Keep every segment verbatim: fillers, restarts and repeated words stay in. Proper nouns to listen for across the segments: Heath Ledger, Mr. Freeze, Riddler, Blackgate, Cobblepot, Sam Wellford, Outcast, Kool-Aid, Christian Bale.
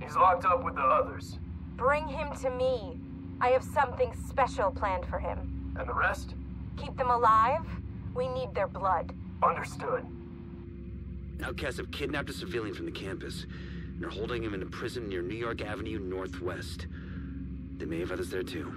He's locked up with the others. Bring him to me. I have something special planned for him. And the rest? Keep them alive. We need their blood. Understood. Outcasts have kidnapped a civilian from the campus, and are holding him in a prison near New York Avenue Northwest. They may have others there too.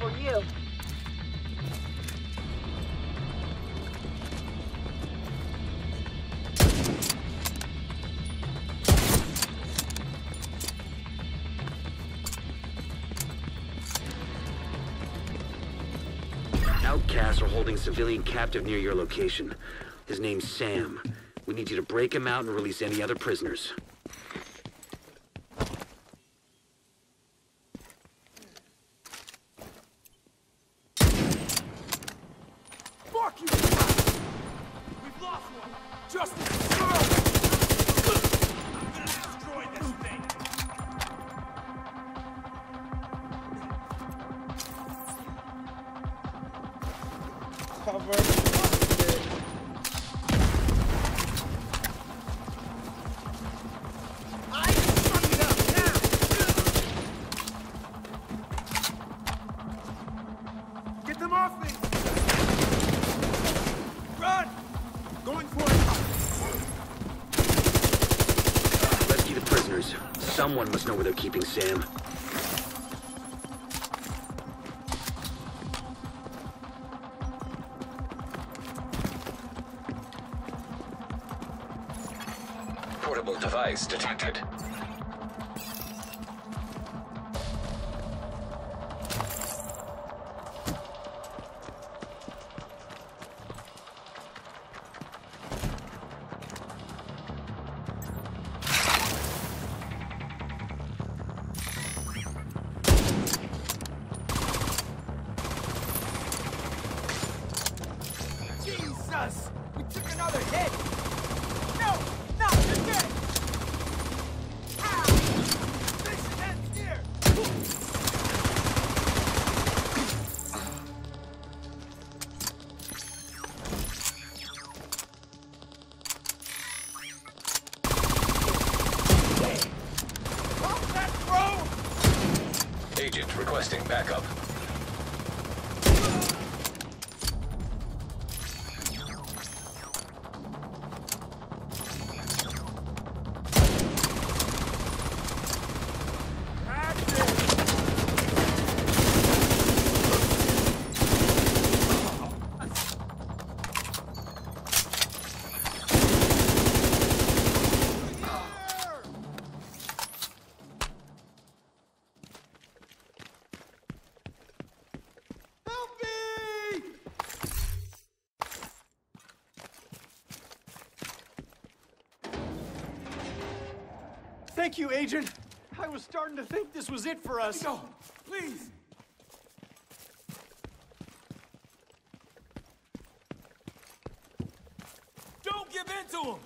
For you. Outcasts are holding a civilian captive near your location. His name's Sam. We need you to break him out and release any other prisoners. Someone must know where they're keeping Sam. Portable device detected. Requesting backup. Thank you, Agent. I I was starting to think this was it for us. Go, please. Don't give in to him.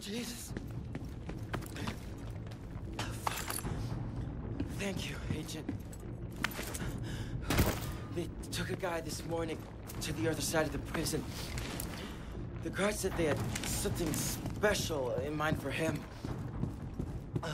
Jesus. Thank you, Agent. They took a guy this morning to the other side of the prison. The guard said they had something special in mind for him. Uh,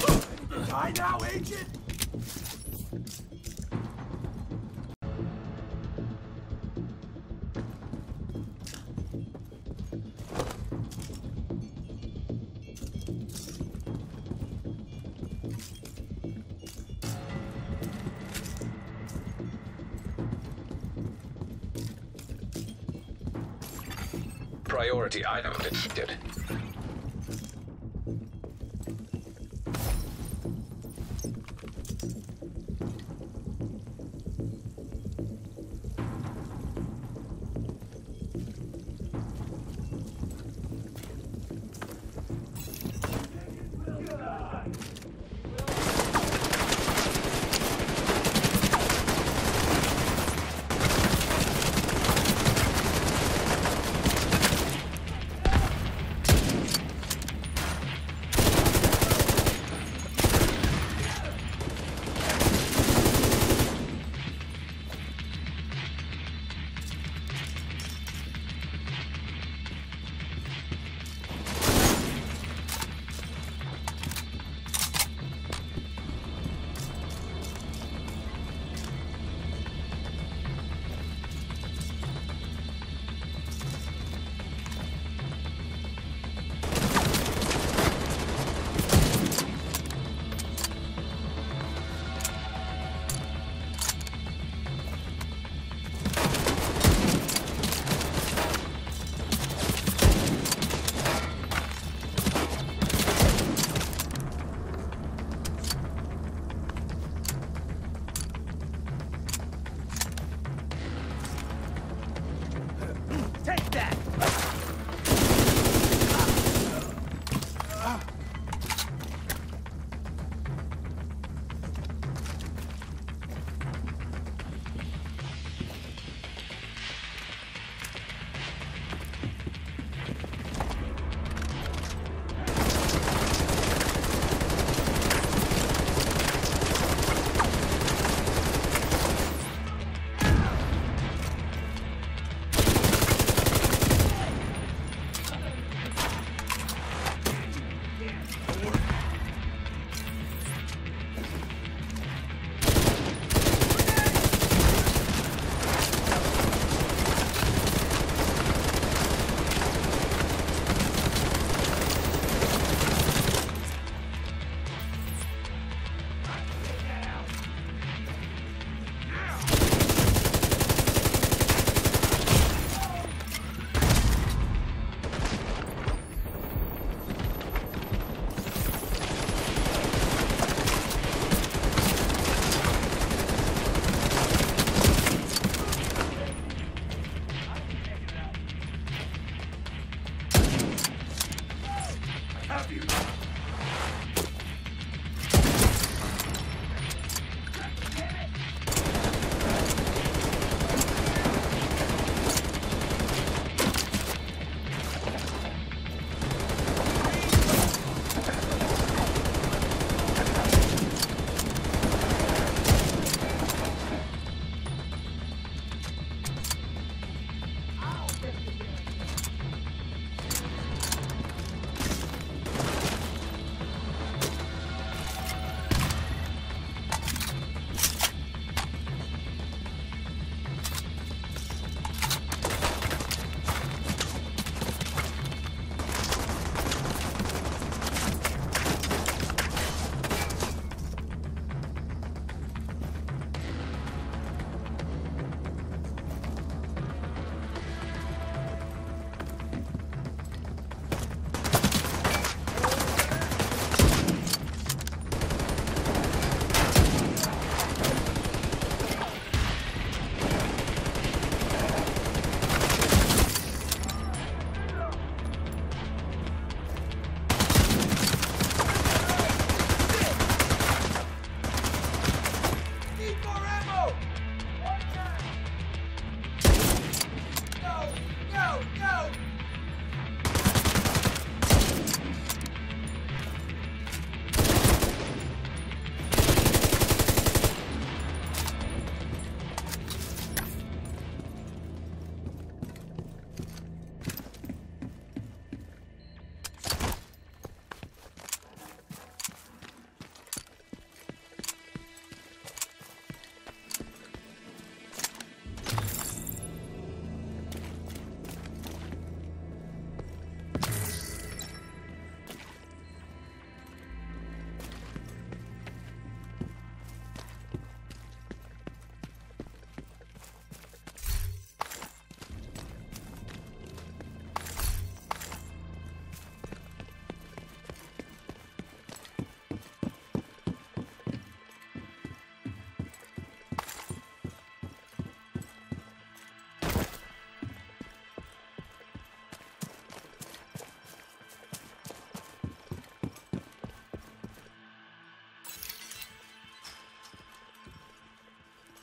Die now, Agent! Priority item detected.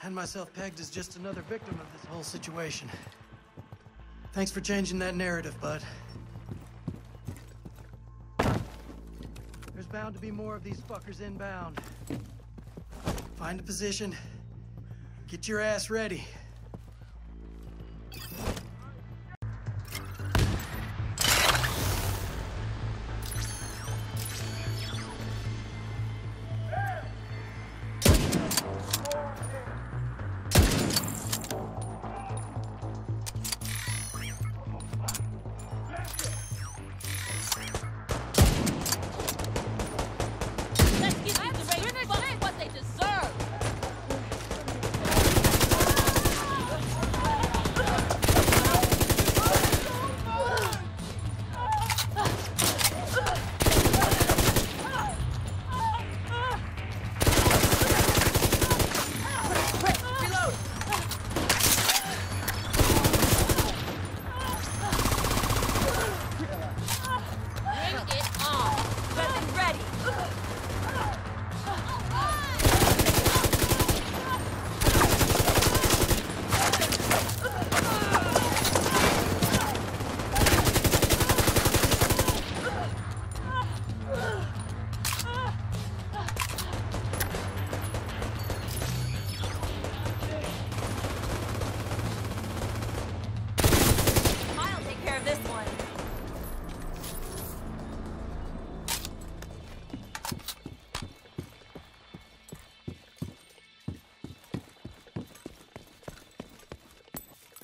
had myself pegged as just another victim of this whole situation. Thanks for changing that narrative, bud. There's bound to be more of these fuckers inbound. Find a position. Get your ass ready.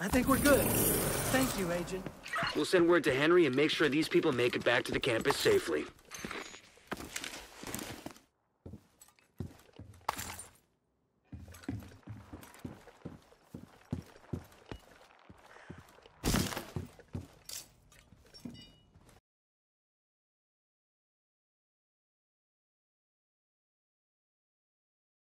I think we're good. Thank you, Agent. We'll send word to Henry and make sure these people make it back to the campus safely.